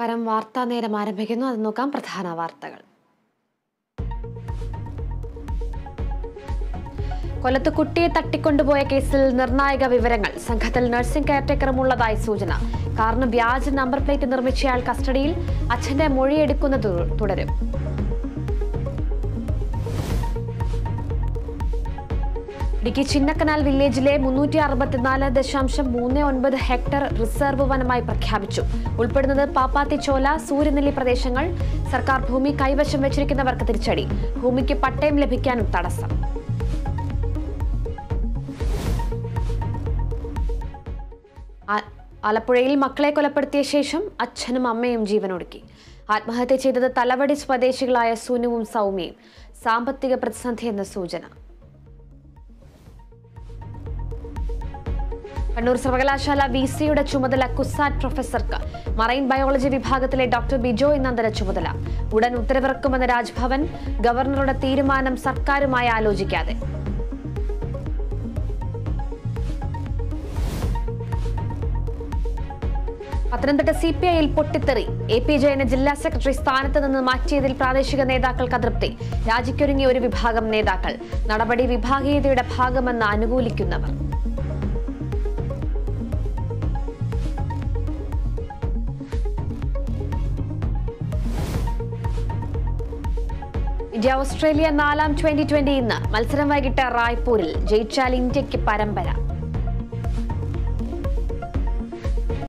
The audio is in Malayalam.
കരം വാർത്താ നേരം ആരംഭിക്കുന്നു. അത് നോക്കാം. പ്രധാന വാർത്തകൾ. കൊല്ലത്ത് കുട്ടിയെ തട്ടിക്കൊണ്ടുപോയ കേസിൽ നിർണായക വിവരങ്ങൾ. സംഘത്തിൽ നഴ്സിംഗ് കെയർടേക്കറും ഉള്ളതായി സൂചന. കാറിന് വ്യാജ നമ്പർ പ്ലേറ്റ് നിർമ്മിച്ചയാൾ കസ്റ്റഡിയിൽ. അച്ഛന്റെ മൊഴിയെടുക്കുന്നത് തുടരും. ഇടുക്കി ചിന്നക്കനാൽ വില്ലേജിലെ 364.39 ഹെക്ടർ റിസർവ് വനമായി പ്രഖ്യാപിച്ചു. ഉൾപ്പെടുന്നത് പാപ്പാത്തിച്ചോല, സൂര്യനെല്ലി പ്രദേശങ്ങൾ. സർക്കാർ ഭൂമി കൈവശം വെച്ചിരിക്കുന്നവർക്ക് തിരിച്ചടി. ഭൂമിക്ക് പട്ടയം ലഭിക്കാനും തടസ്സം. ആലപ്പുഴയിൽ മക്കളെ കൊലപ്പെടുത്തിയ ശേഷം അച്ഛനും അമ്മയും ജീവനൊടുക്കി. ആത്മഹത്യ ചെയ്തത് തലവടി സ്വദേശികളായ സുനുവും സൗമ്യയും. സാമ്പത്തിക പ്രതിസന്ധിയെന്ന സൂചന. കണ്ണൂർ സർവകലാശാല VCയുടെ ചുമതല കുസാറ്റ് പ്രൊഫസർക്ക്. മറൈൻ ബയോളജി വിഭാഗത്തിലെ ഡോക്ടർ ബിജോയ് നന്ദന ചുമതല. ഉടൻ ഉത്തരവിറക്കുമെന്ന രാജ്ഭവൻ. ഗവർണറുടെ തീരുമാനം സർക്കാരുമായി ആലോചിക്കാതെ. പത്തനംതിട്ട CPIയിൽ പൊട്ടിത്തെറി. AP ജയനെ ജില്ലാ സെക്രട്ടറി സ്ഥാനത്ത് നിന്ന് മാറ്റിയതിൽ പ്രാദേശിക നേതാക്കൾക്ക് അതൃപ്തി. രാജിക്കൊരുങ്ങിയ ഒരു വിഭാഗം നേതാക്കൾ. നടപടി വിഭാഗീയതയുടെ ഭാഗമെന്ന് അനുകൂലിക്കുന്നവർ. ഇന്ത്യ ഓസ്ട്രേലിയ 4ാം T20 ഇന്ന്. മത്സരം വൈകിട്ട് റായ്പൂരിൽ. ജയിച്ചാൽ ഇന്ത്യക്ക് പരമ്പര.